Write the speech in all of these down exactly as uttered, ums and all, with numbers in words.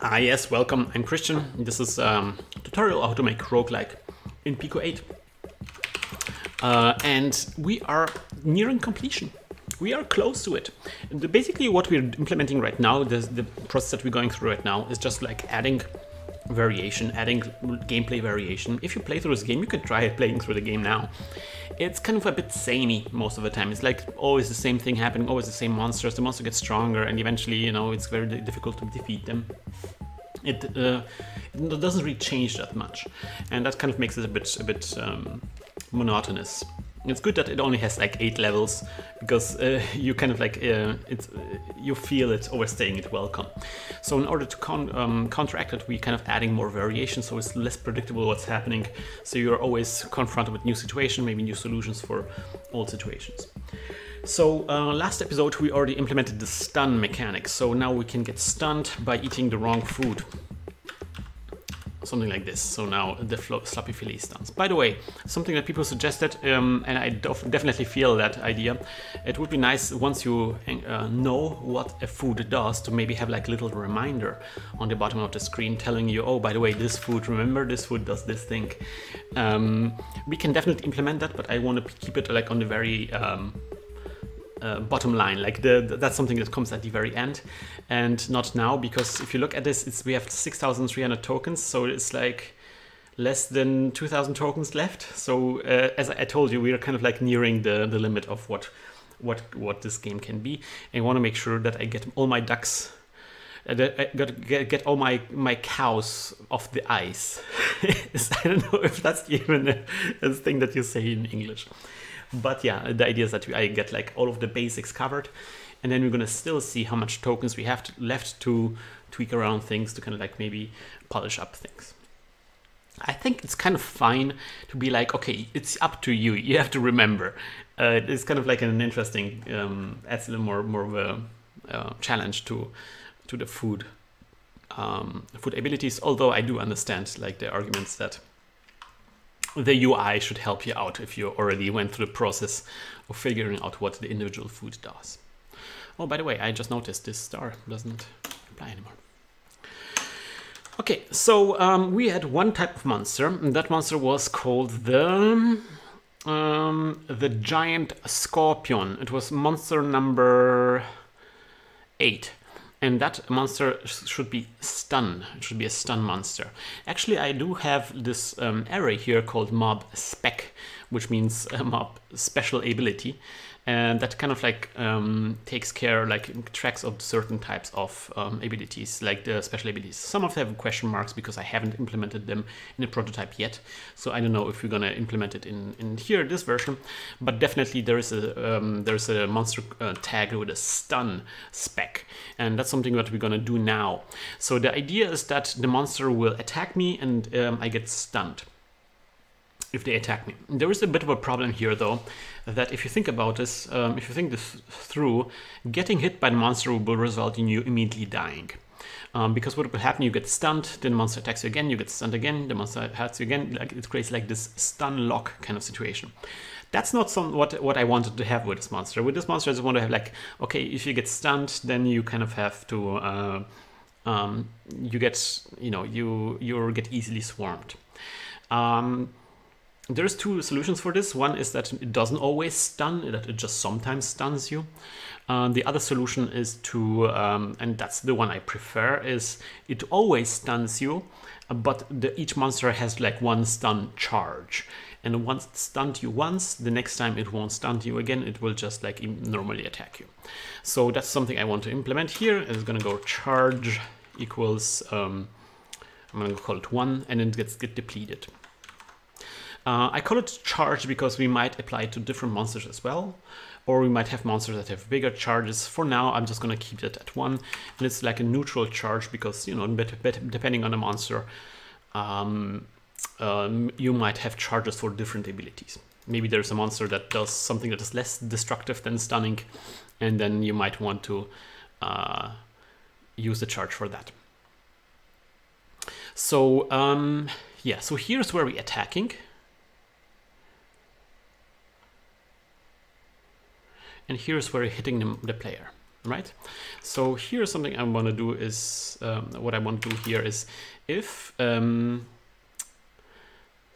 Ah yes, welcome, I'm Christian. This is um, a tutorial how to make roguelike in pico eight. Uh, and we are nearing completion. We are close to it. The, basically what we're implementing right now, the, the process that we're going through right now, is just like adding variation, adding gameplay variation. If you play through this game, you can try playing through the game now. It's kind of a bit samey most of the time. It's like always the same thing happening, always the same monsters. The monster gets stronger and eventually, you know, it's very difficult to defeat them. It, uh, it doesn't really change that much. And that kind of makes it a bit, a bit um, monotonous. It's good that it only has like eight levels, because uh, you kind of like uh, it's uh, you feel it overstaying its welcome. So in order to con um, counteract it, we kind of adding more variation, so it's less predictable what's happening. So you're always confronted with new situation, maybe new solutions for old situations. So uh, last episode we already implemented the stun mechanics. So now we can get stunned by eating the wrong food. Something like this. So now the sloppy fillet stuns. By the way, something that people suggested, um, and I definitely feel that idea. It would be nice once you uh, know what a food does to maybe have like a little reminder on the bottom of the screen telling you, oh, by the way, this food, remember this food does this thing. Um, we can definitely implement that, but I want to keep it like on the very um, Uh, bottom line, like the, the, that's something that comes at the very end and not now, because if you look at this, it's, we have six thousand three hundred tokens, so it's like less than two thousand tokens left. So uh, as I told you, we are kind of like nearing the, the limit of what, what, what this game can be. And I want to make sure that I get all my ducks, uh, that I got, get, get all my, my cows off the ice. I don't know if that's even a, a thing that you say in English. But yeah, the idea is that I get like all of the basics covered, and then we're going to still see how much tokens we have to, left to tweak around things, to kind of like maybe polish up things. I think it's kind of fine to be like, okay, it's up to you. You have to remember. Uh, it's kind of like an interesting, um, adds a little more, more of a uh, challenge to, to the food, um, food abilities. Although I do understand like the arguments that the U I should help you out if you already went through the process of figuring out what the individual food does. Oh, by the way, I just noticed this star doesn't apply anymore. Okay, so um, we had one type of monster, and that monster was called the um, the giant scorpion. It was monster number eight. And that monster should be stun. It should be a stun monster. Actually, I do have this um, array here called mob spec, which means uh, mob special ability, and that kind of like um, takes care, like tracks of certain types of um, abilities, like the special abilities. Some of them have question marks because I haven't implemented them in a prototype yet, so I don't know if we're gonna implement it in in here this version. But definitely there is a um, there's a monster uh, tag with a stun spec, and that's something that we're gonna do now. So the idea is that the monster will attack me and um, I get stunned if they attack me. There is a bit of a problem here though, that if you think about this, um, if you think this through, getting hit by the monster will result in you immediately dying. Um, because what will happen, you get stunned, then the monster attacks you again, you get stunned again, the monster attacks you again, like it creates like this stun lock kind of situation. That's not some, what, what I wanted to have with this monster. With this monster I just want to have like, okay, if you get stunned, then you kind of have to, uh, um, you get, you know, you you get easily swarmed. Um, There's two solutions for this. One is that it doesn't always stun, that it just sometimes stuns you. Uh, the other solution is to, um, and that's the one I prefer, is it always stuns you, but the, each monster has like one stun charge. And once it stunned you once, the next time it won't stun you again, it will just like normally attack you. So that's something I want to implement here. It's gonna go charge equals, um, I'm gonna call it one, and then it gets get depleted. Uh, I call it charge because we might apply it to different monsters as well, or we might have monsters that have bigger charges. For now, I'm just going to keep that at one, and it's like a neutral charge because, you know, depending on the monster, um, um, you might have charges for different abilities. Maybe there's a monster that does something that is less destructive than stunning, and then you might want to uh, use the charge for that. So, um, yeah, so here's where we're attacking. And here's where you're hitting the, the player. right? So here is something I want to do is, um, what I want to do here is if, um,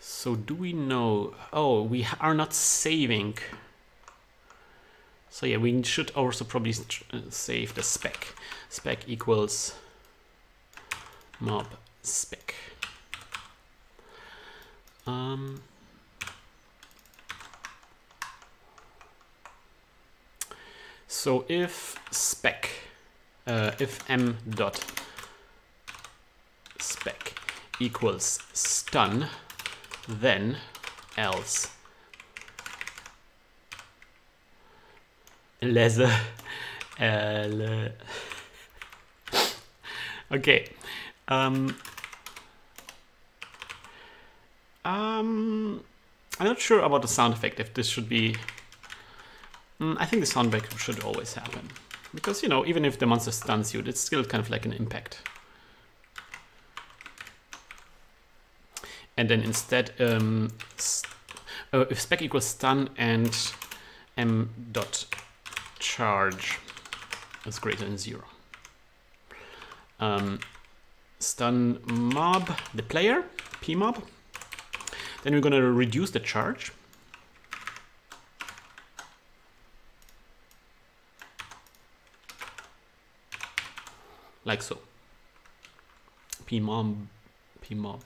so do we know, oh, we are not saving. So yeah, we should also probably save the spec. Spec equals mob spec. Um, so if spec, uh, if m dot spec equals stun, then else leather. Okay. Um, um, I'm not sure about the sound effect. If this should be, mm, I think the sound effect should always happen because you know even if the monster stuns you, it's still kind of like an impact. And then instead, um, st uh, if spec equals stun and m dot charge is greater than zero. Um, stun mob, the player, P mob. Then we're going to reduce the charge. Like so. P mob, P mob.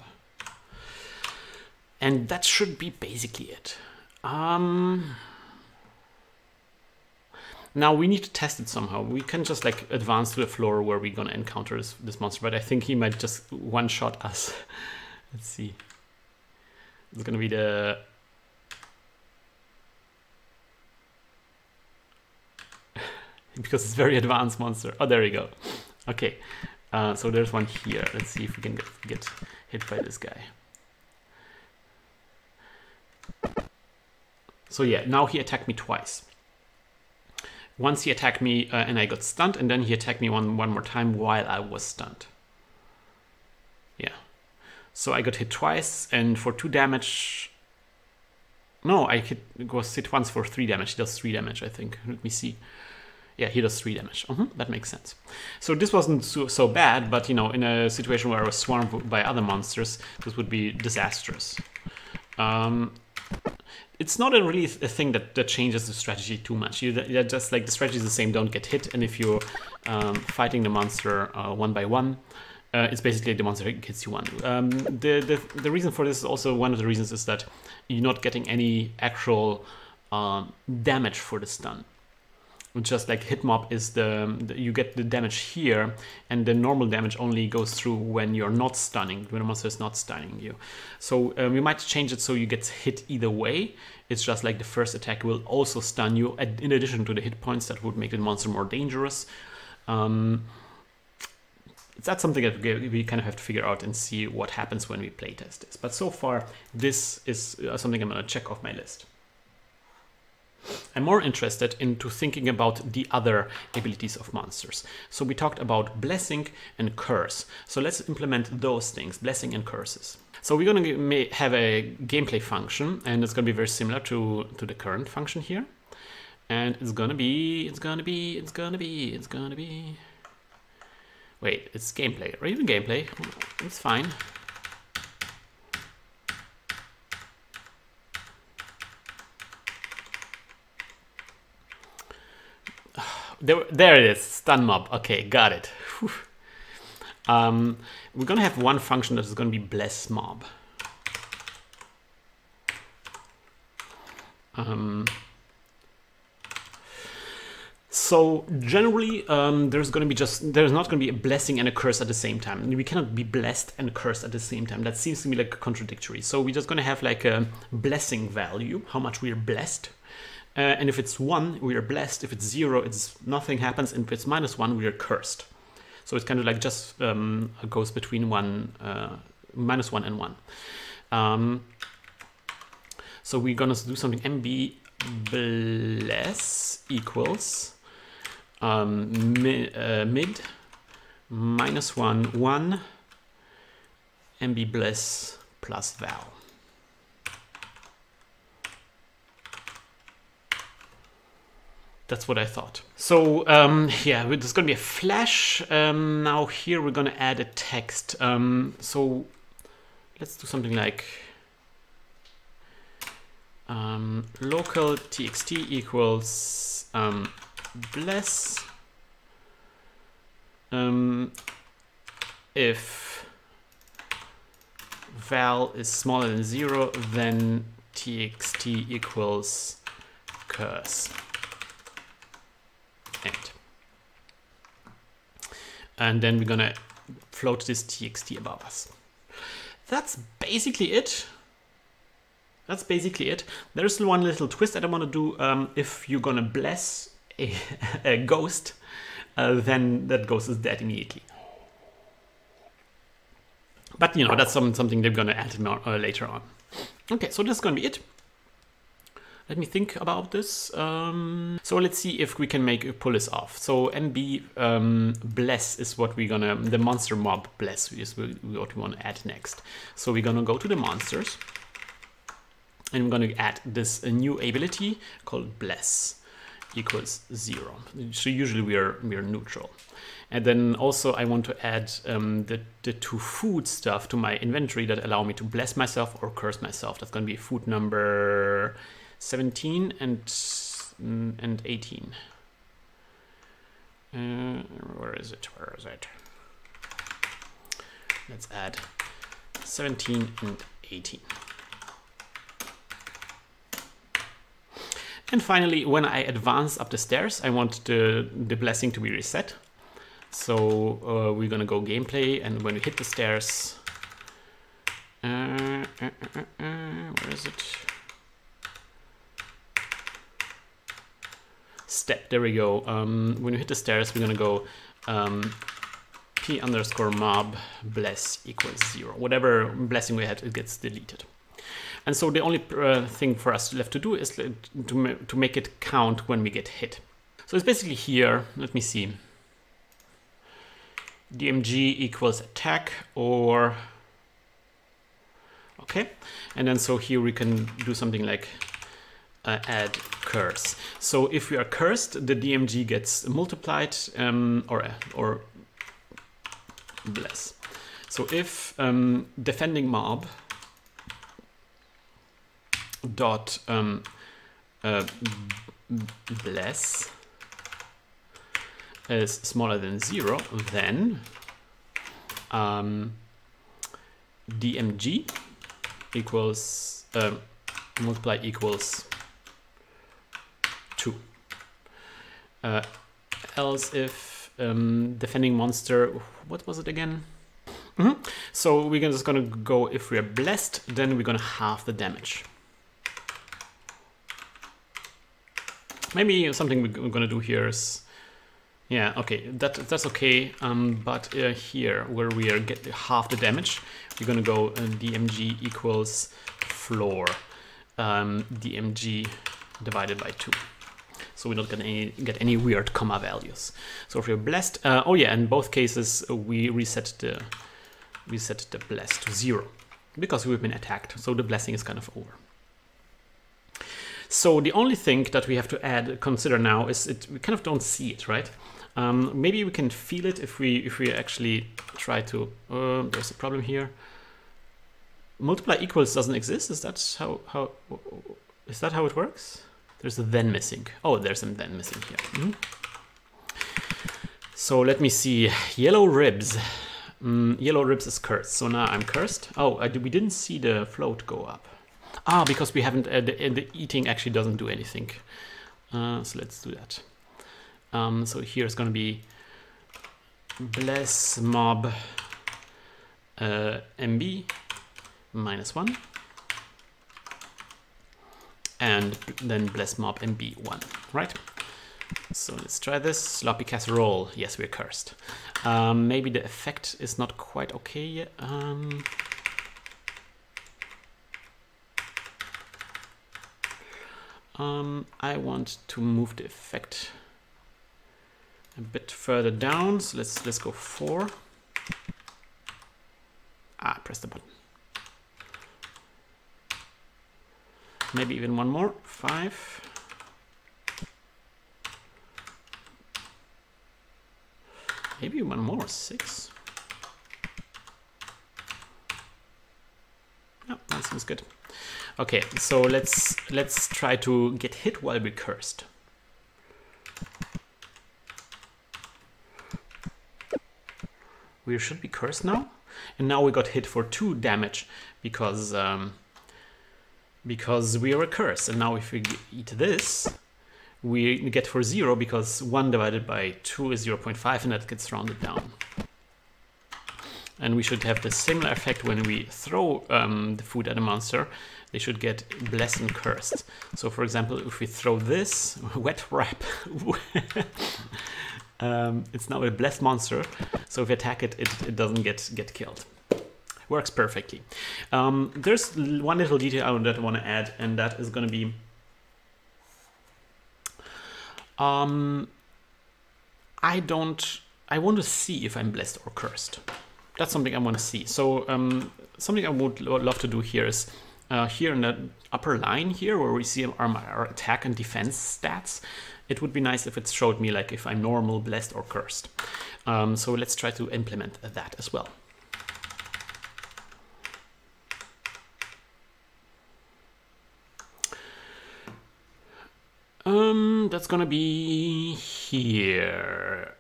And that should be basically it. Um, now we need to test it somehow. We can just like advance to the floor where we're gonna encounter this, this monster, but I think he might just one-shot us. Let's see. It's gonna be the... because it's a very advanced monster. Oh, there we go. Okay, uh, so there's one here. Let's see if we can get, get hit by this guy. So yeah, now he attacked me twice. Once he attacked me uh, and I got stunned, and then he attacked me one, one more time while I was stunned. Yeah. So I got hit twice and for two damage... No, I hit, was hit once for three damage. He does three damage, I think. Let me see. Yeah, he does three damage. Uh-huh, that makes sense. So this wasn't so, so bad, but you know, in a situation where I was swarmed by other monsters, this would be disastrous. Um... It's not a really a thing that, that changes the strategy too much. You you're just like the strategy is the same. Don't get hit, and if you're um, fighting the monster uh, one by one, uh, it's basically the monster hits you one. Um, the, the the reason for this is also one of the reasons is that you're not getting any actual um, damage for the stun. Just like hit mob is the, the you get the damage here, and the normal damage only goes through when you're not stunning, when a monster is not stunning you. So um, we might change it so you get hit either way. It's just like the first attack will also stun you, in addition to the hit points that would make the monster more dangerous. Um, that's something that we kind of have to figure out and see what happens when we playtest this. But so far, this is something I'm going to check off my list. I'm more interested into thinking about the other abilities of monsters. So we talked about blessing and curse. So let's implement those things, blessing and curses. So we're going to have a gameplay function, and it's going to be very similar to to the current function here. And it's going to be, it's going to be, it's going to be, it's going to be. Wait, it's gameplay or even gameplay? It's fine. There, there it is, stun mob. Okay, got it. Um, we're gonna have one function that is gonna be bless mob. Um, so generally, um, there's gonna be just there's not gonna be a blessing and a curse at the same time. We cannot be blessed and cursed at the same time. That seems to me like contradictory. So we're just gonna have like a blessing value, how much we are blessed. Uh, and if it's one, we are blessed. If it's zero, it's nothing happens. And if it's minus one, we are cursed. So it's kind of like just um, goes between one, uh, minus one and one. Um, so we're going to do something. M B bless equals um, mi uh, mid minus one, one, M B bless plus val. That's what I thought. So um, yeah, there's gonna be a flash. Um, now here we're gonna add a text. Um, so let's do something like um, local txt equals um, bless um, if val is smaller than zero, then txt equals curse. And then we're gonna float this txt above us. That's basically it. That's basically it. There's one little twist that I want to do. Um, if you're gonna bless a, a ghost, uh, then that ghost is dead immediately. But you know, that's some, something they're gonna add more, uh, later on. Okay, so that's gonna be it. Let me think about this. Um, so let's see if we can make pull this off. So M B um, bless is what we're gonna, the monster mob bless is what we wanna add next. So we're gonna go to the monsters and we're gonna add this new ability called bless equals zero. So usually we are, we are neutral. And then also I want to add um, the, the two food stuff to my inventory that allow me to bless myself or curse myself. That's gonna be food number seventeen and and eighteen. Uh, where is it? Where is it? Let's add seventeen and eighteen. And finally, when I advance up the stairs, I want the the blessing to be reset. So uh, we're gonna go gameplay, and when we hit the stairs, uh, uh, uh, uh, where is it? Step, there we go. Um, when you hit the stairs, we're gonna go um, p underscore mob bless equals zero. Whatever blessing we had, it gets deleted. And so the only uh, thing for us left to do is to, ma to make it count when we get hit. So it's basically here, let me see. D M G equals attack or, okay. And then so here we can do something like Uh, add curse. So if we are cursed, the D M G gets multiplied um, or or bless. So if um, defending mob dot um, uh, bless is smaller than zero, then um, D M G equals uh, multiply equals Uh, else if um, defending monster, what was it again? Mm-hmm. So we're just gonna go, if we're blessed, then we're gonna halve the damage. Maybe something we're gonna do here is, yeah, okay, that, that's okay. Um, but uh, here, where we are get half the damage, we're gonna go uh, D M G equals floor, um, D M G divided by two. So we don't get any, get any weird comma values. So if you're blessed, uh, oh yeah, in both cases we reset the reset the bless to zero because we've been attacked. So the blessing is kind of over. So the only thing that we have to add, consider now, is it we kind of don't see it, right? Um, maybe we can feel it if we if we actually try to. Uh, there's a problem here. Multiply equals doesn't exist. Is that how how is that how it works? There's a then missing. Oh, there's some then missing here. Mm-hmm. So let me see. Yellow ribs. Mm, yellow ribs is cursed. So now I'm cursed. Oh, I, we didn't see the float go up. Ah, because we haven't. Uh, the, the eating actually doesn't do anything. Uh, so let's do that. Um, so here is going to be bless mob uh, M B minus one. And then bless mob M B one, right? So let's try this. Sloppy casserole. Yes, we're cursed. Um, maybe the effect is not quite okay yet. Um, um, I want to move the effect a bit further down. So let's let's go four. Ah, press the button. Maybe even one more, five. Maybe one more, six. No, that seems good. Okay, so let's let's try to get hit while we're cursed. We should be cursed now, and now we got hit for two damage because um, because we are a curse. And now if we eat this, we get for zero because one divided by two is zero point five, and that gets rounded down. And we should have the similar effect when we throw um, the food at a monster. They should get blessed and cursed. So for example, if we throw this wet wrap, um, it's now a blessed monster. So if we attack it, it, it doesn't get, get killed. Works perfectly. Um, there's one little detail that I want to add, and that is going to be... Um, I don't... I want to see if I'm blessed or cursed. That's something I want to see. So um, something I would love to do here is uh, here in the upper line here where we see our, our attack and defense stats. It would be nice if it showed me like if I'm normal, blessed or cursed. Um, so let's try to implement that as well. Um, that's gonna be here.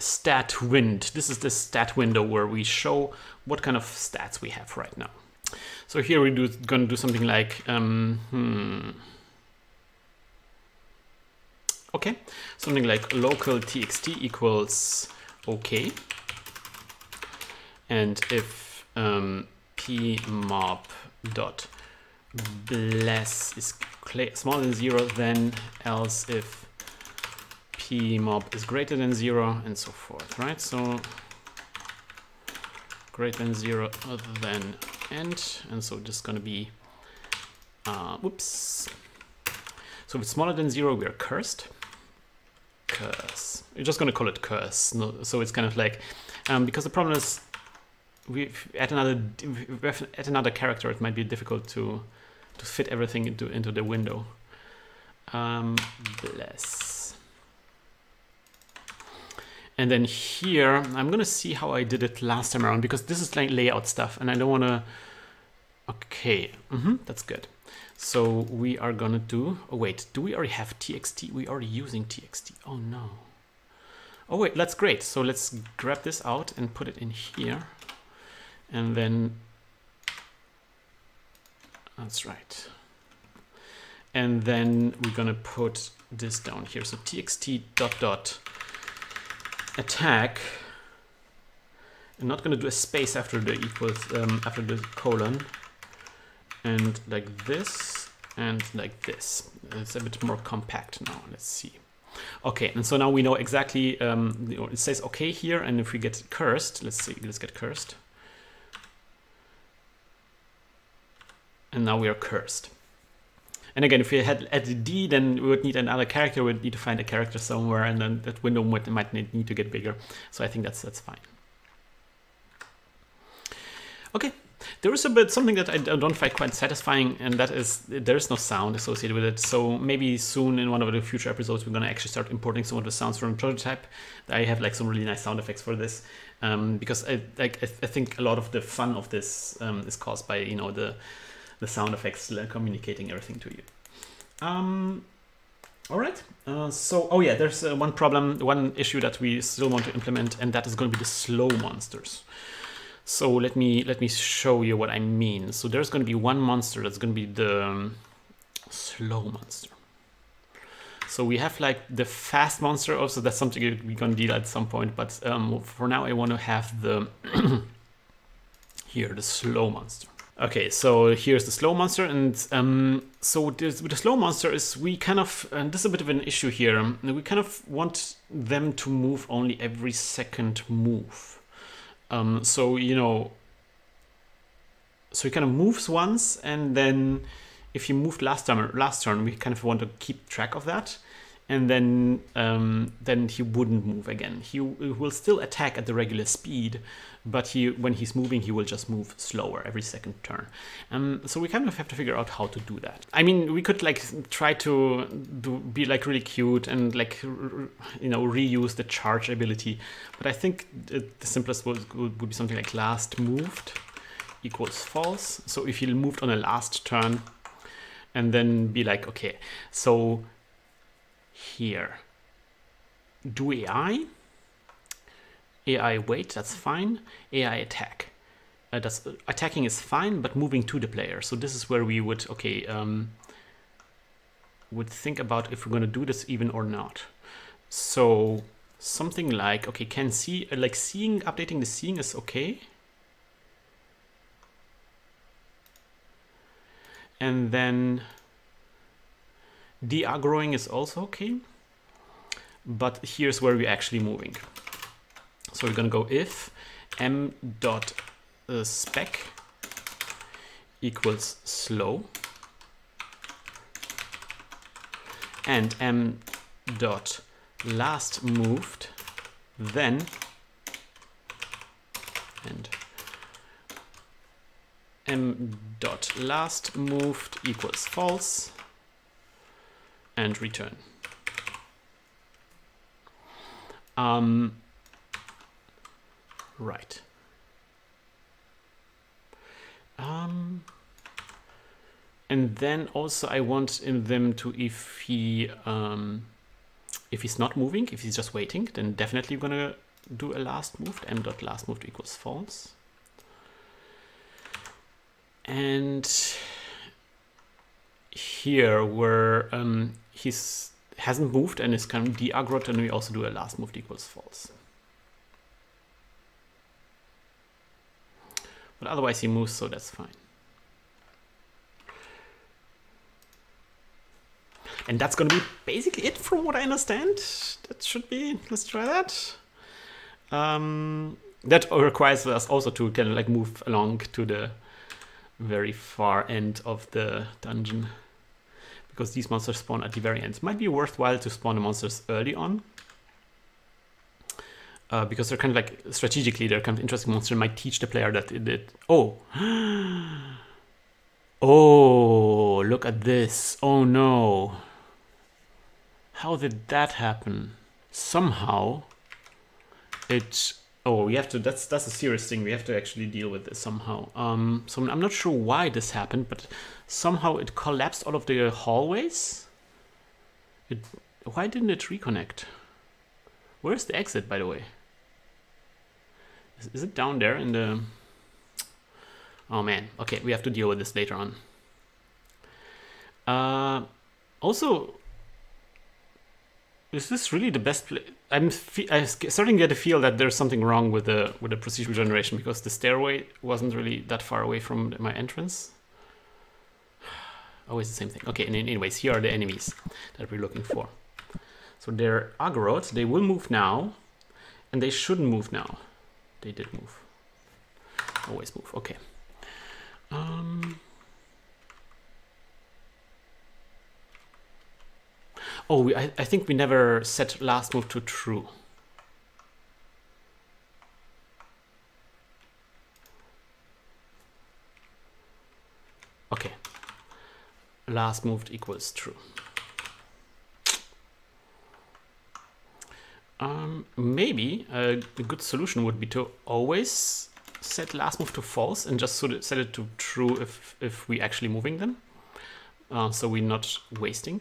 Stat wind. This is the stat window where we show what kind of stats we have right now. So here we do gonna do something like um, hmm. okay, something like local txt equals okay, and if um, p mob dot bless is smaller than zero, then else if P mob is greater than zero, and so forth, right? So greater than zero, other than end, and so just gonna be uh, whoops. So if it's smaller than zero, we are cursed. Curse. We're just gonna call it curse. No, so it's kind of like um, because the problem is we add another at another character. It might be difficult to to fit everything into into the window. Um, bless. And then here, I'm gonna see how I did it last time around because this is like layout stuff and I don't wanna, okay, mm-hmm, that's good. So we are gonna do, oh wait, do we already have T X T? We are using T X T, oh no. Oh wait, that's great. So let's grab this out and put it in here. And then, that's right. And then we're gonna put this down here. So T X T dot dot. Attack. I'm not going to do a space after the equals um, after the colon, and like this and like this. It's a bit more compact now. Let's see. Okay, and so now we know exactly. Um, it says okay here, and if we get cursed, let's see. Let's get cursed, and now we are cursed. And again, if we had added D, then we would need another character. We'd need to find a character somewhere, and then that window might, might need to get bigger. So I think that's that's fine. Okay, there is a bit something that I don't find quite satisfying, and that is there is no sound associated with it. So maybe soon in one of the future episodes, we're gonna actually start importing some of the sounds from the prototype. I have like some really nice sound effects for this, um, because I like I, I think a lot of the fun of this um, is caused by you know the. the sound effects communicating everything to you. Um, all right, uh, so, oh yeah, there's uh, one problem, one issue that we still want to implement, and that is gonna be the slow monsters. So let me let me show you what I mean. So there's gonna be one monster that's gonna be the um, slow monster. So we have like the fast monster also, that's something we're gonna deal at some point, but um, for now I wanna have the, here, the slow monster. Okay, so here's the slow monster, and um, so this, with the slow monster is we kind of, and this is a bit of an issue here, we kind of want them to move only every second move. Um, so, you know, so he kind of moves once, and then if he moved last time, last turn, we kind of want to keep track of that. and then um, then he wouldn't move again. He will still attack at the regular speed, but he when he's moving, he will just move slower every second turn. Um, so we kind of have to figure out how to do that. I mean, we could like try to do, be like really cute and like, you know, reuse the charge ability, but I think the simplest would, would be something like last moved equals false. So if he moved on a last turn, and then be like, okay, so here, do A I, A I wait, that's fine, A I attack. Uh, that's, uh, attacking is fine, but moving to the player. So this is where we would, okay, um, would think about if we're gonna do this even or not. So something like, okay, can see, uh, like seeing, updating the seeing is okay. And then de-aggroing is also okay, but here's where we're actually moving. So we're gonna go if m dot uh, spec equals slow and m dot last moved, then and m dot last moved equals false and return. Um, right. Um, and then also I want in them to, if he um, if he's not moving, if he's just waiting, then definitely we're gonna do a last moved. M dot last moved equals false. And here where um, he's hasn't moved and is kind of de-aggroed, and we also do a last moved equals false. But otherwise he moves, so that's fine. And that's gonna be basically it from what I understand. That should be, let's try that. Um, that requires us also to kind of like move along to the very far end of the dungeon, because these monsters spawn at the very end. Might be worthwhile to spawn the monsters early on, uh, because they're kind of like, strategically, they're kind of interesting monsters. Might teach the player that it did. Oh, oh, look at this. Oh no, how did that happen? Somehow it, oh, we have to, that's that's a serious thing. We have to actually deal with this somehow. Um, so I'm not sure why this happened, but somehow it collapsed all of the hallways. It, why didn't it reconnect? Where's the exit, by the way? Is, is it down there in the... Oh man, okay, we have to deal with this later on. Uh, also, is this really the best place? I'm, I'm starting to get a feel that there's something wrong with the with the procedural generation, because the stairway wasn't really that far away from my entrance. Always the same thing. Okay, and anyways, here are the enemies that we're looking for. So they're aggroed. They will move now, and they shouldn't move now. They did move. Always move. Okay. Um... Oh, we, I, I think we never set last move to true. Okay. Last moved equals true. Um, maybe a good solution would be to always set last move to false and just sort of set it to true if, if we actually moving them. Uh, so we're not wasting.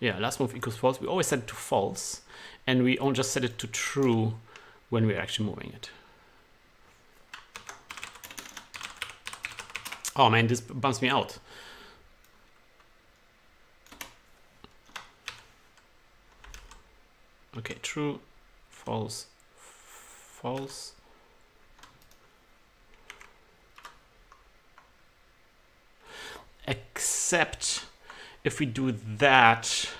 Yeah, last move equals false. We always set it to false, and we only just set it to true when we're actually moving it. Oh man, this bumps me out. Okay, true, false, false. Except if we do that,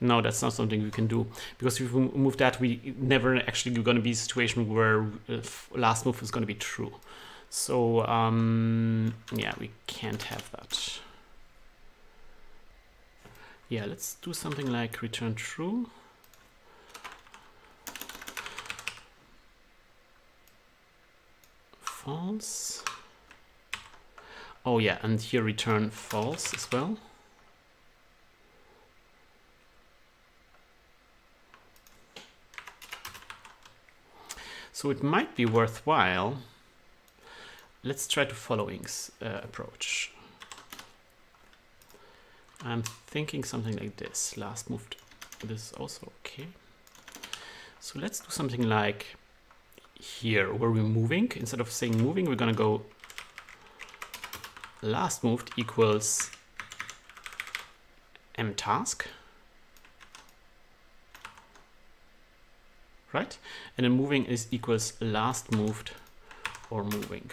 no, that's not something we can do, because if we move that, we never actually going to be a situation where last move is going to be true. So um, yeah, we can't have that. Yeah, let's do something like return true. False. Oh yeah, and here return false as well. So it might be worthwhile. Let's try to followings uh, approach. I'm thinking something like this. Last moved. This is also okay. So let's do something like here where we're moving. Instead of saying moving, we're gonna go last moved equals m task. Right? And then moving is equals last moved or moving.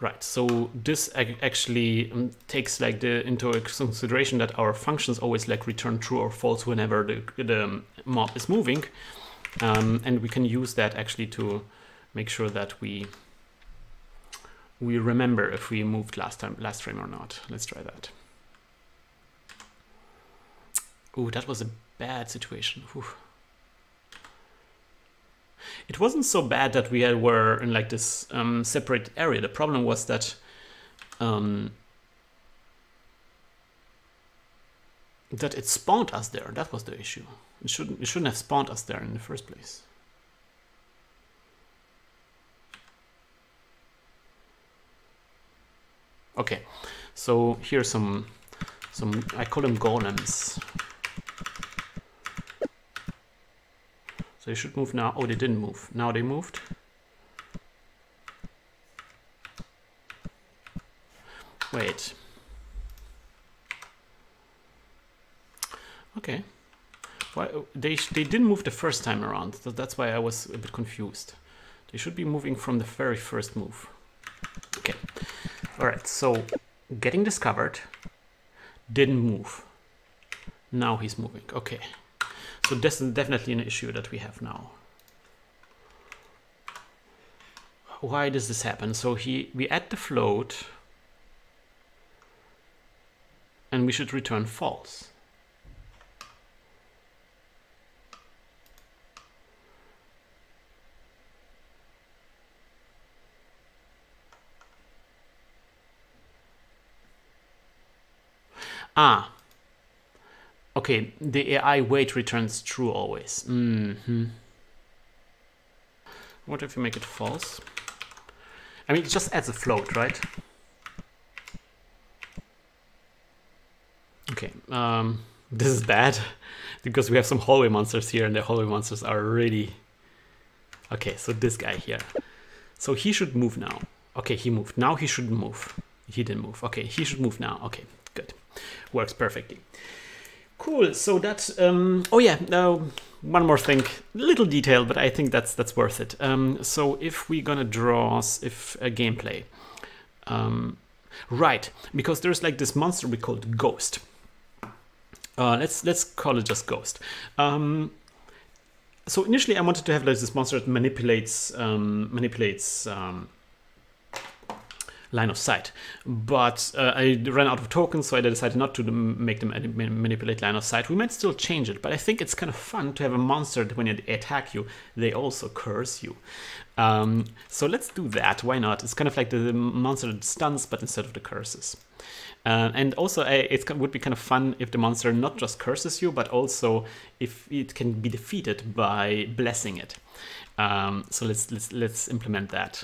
Right, so this actually takes like the into consideration that our functions always like return true or false whenever the, the mob is moving, um, and we can use that actually to make sure that we we remember if we moved last time last frame or not. Let's try that. Oh, that was a bad situation. Whew. It wasn't so bad that we had, were in like this um, separate area. The problem was that um, that it spawned us there. That was the issue. It shouldn't. It shouldn't have spawned us there in the first place. Okay, so here's some some. I call them golems. So they should move now. Oh, they didn't move. Now they moved. Wait. Okay. Why they they didn't move the first time around. So that's why I was a bit confused. They should be moving from the very first move. Okay. All right. So getting discovered didn't move. Now he's moving. Okay. So this is definitely an issue that we have now. Why does this happen? So he, we add the float and we should return false. Ah. Okay, the A I weight returns true always. Mm-hmm. What if you make it false? I mean, it just adds a float, right? Okay, um, this is bad because we have some hallway monsters here and the hallway monsters are really... Okay, so this guy here. So he should move now. Okay, he moved. Now he shouldn't move. He didn't move. Okay, he should move now. Okay, good. Works perfectly. Cool. So that's um, oh yeah. Now uh, one more thing, little detail, but I think that's that's worth it. Um, so if we're gonna draw if a uh, gameplay, um, right? Because there's like this monster we called Ghost. Uh, let's let's call it just Ghost. Um, so initially I wanted to have like this monster that manipulates um, manipulates. Um, line of sight, but uh, I ran out of tokens, so I decided not to make them manipulate line of sight. We might still change it, but I think it's kind of fun to have a monster that when they attack you, they also curse you. Um, so let's do that, why not? It's kind of like the, the monster that stuns, but instead of the curses. Uh, and also I, it would be kind of fun if the monster not just curses you, but also if it can be defeated by blessing it. Um, so let's, let's, let's implement that.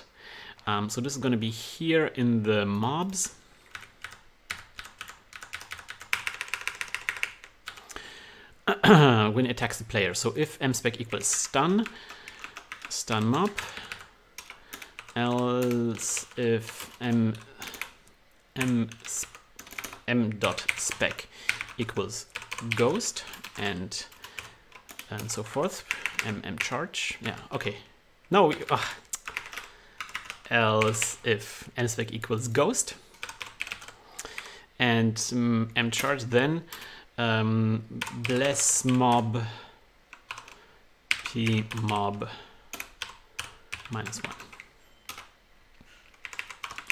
Um, so this is going to be here in the mobs. When it attacks the player. So if mspec equals stun, stun mob, else if m, m, m dot spec equals ghost and, and so forth, m, m charge. Yeah, okay. No, we, uh, else if mspec equals ghost and um, mcharge, then um, bless mob p mob minus one.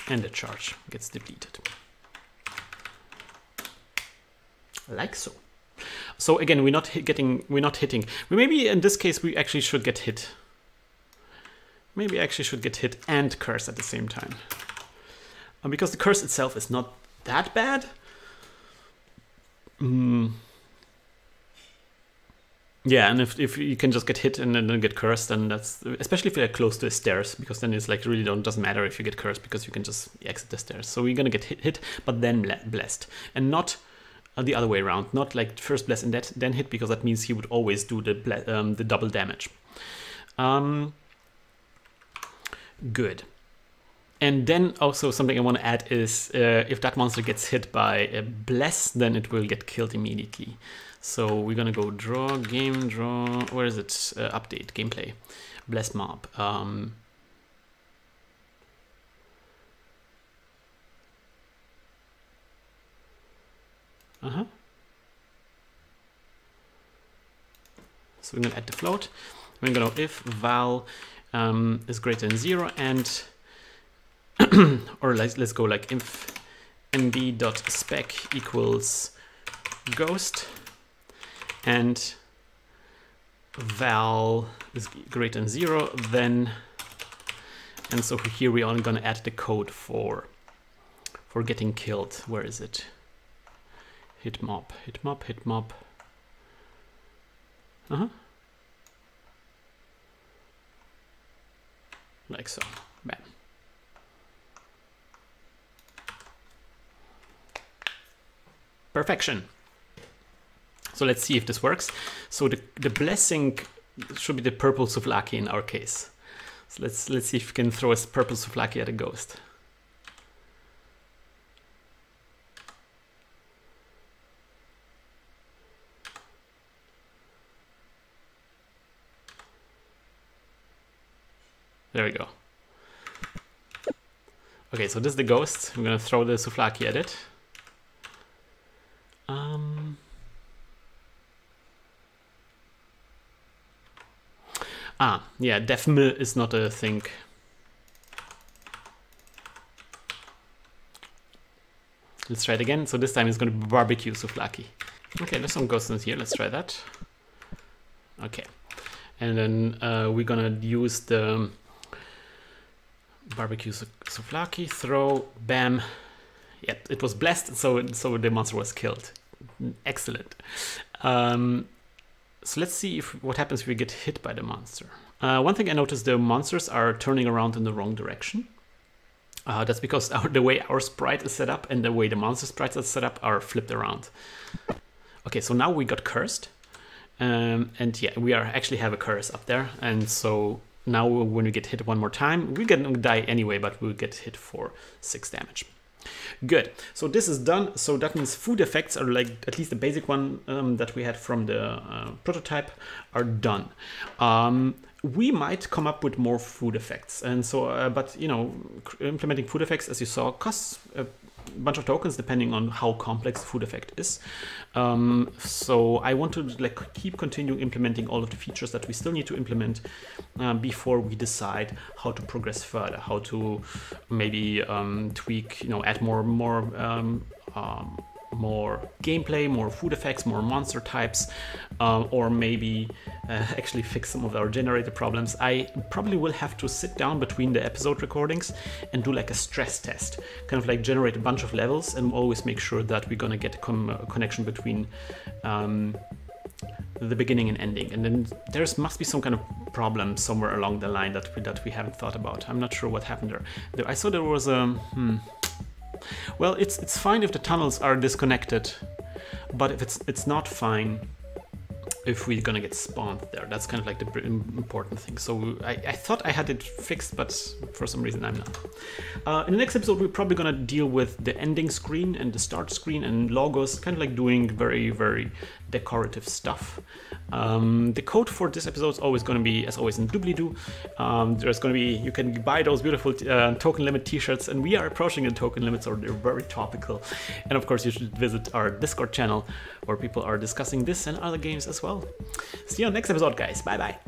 And the charge gets depleted. Like so. So again, we're not getting, we're not hitting. We maybe in this case, we actually should get hit. Maybe actually should get hit and curse at the same time. Um, because the curse itself is not that bad. Mm. Yeah, and if, if you can just get hit and then get cursed, then that's, especially if you're close to the stairs, because then it's like really don't, doesn't matter if you get cursed because you can just exit the stairs. So we're gonna get hit, hit but then blessed, and not uh, the other way around. Not like first bless and that, then hit, because that means he would always do the um, the double damage. Um, good. And then also something I want to add is uh, if that monster gets hit by a bless, then it will get killed immediately. So we're gonna go draw game draw. Where is it? Uh, update gameplay, bless mob. Um, uh huh. So we're gonna add the float. We're gonna if val um, is greater than zero and or let's, let's go like if mb.spec equals ghost and val is greater than zero, then, and so here we are gonna add the code for for getting killed. Where is it? Hit mob, hit mob, hit mob. Uh-huh. Like so. Bam. Perfection. So let's see if this works. So the, the blessing should be the purple souvlaki in our case. So let's let's see if we can throw a purple souvlaki at a ghost. There we go. Okay, so this is the ghost. We're gonna throw the souvlaki at it. Um, ah, yeah, defm is not a thing. Let's try it again. So this time it's going to be barbecue souvlaki. Okay, there's some ghosts in here. Let's try that. Okay. And then uh, we're going to use the barbecue souvlaki, throw, bam. Yep, it was blessed, so so the monster was killed. Excellent. Um, so let's see if what happens if we get hit by the monster. Uh, one thing I noticed, the monsters are turning around in the wrong direction. Uh, that's because our, the way our sprite is set up and the way the monster sprites are set up are flipped around. Okay, so now we got cursed. Um, and yeah, we are actually have a curse up there. And so now when we get hit one more time, we can die anyway, but we'll get hit for six damage. Good, so this is done. So that means food effects are like at least the basic one um, that we had from the uh, prototype are done. Um, we might come up with more food effects, and so uh, but you know, implementing food effects, as you saw, costs a bunch of tokens depending on how complex the food effect is. Um, so I want to like keep continuing implementing all of the features that we still need to implement uh, before we decide how to progress further, how to maybe um, tweak, you know, add more more um, um, more gameplay, more food effects, more monster types, um, or maybe uh, actually fix some of our generator problems. I probably will have to sit down between the episode recordings and do like a stress test, kind of like generate a bunch of levels and always make sure that we're gonna get a com connection between um, the beginning and ending. And then there must be some kind of problem somewhere along the line that we, that we haven't thought about. I'm not sure what happened there. I saw there was a... Hmm, well, it's it's fine if the tunnels are disconnected, but if it's it's not fine if we're gonna get spawned there. That's kind of like the important thing. So I, I thought I had it fixed, but for some reason I'm not. Uh, in the next episode, we're probably gonna deal with the ending screen and the start screen and logos, kind of like doing very, very decorative stuff. Um, the code for this episode is always gonna be, as always, in doobly-doo. Um, there's gonna be, you can buy those beautiful uh, token limit t-shirts, and we are approaching the token limits, or they're very topical. And of course, you should visit our Discord channel where people are discussing this and other games as well. See you on the next episode, guys. Bye bye.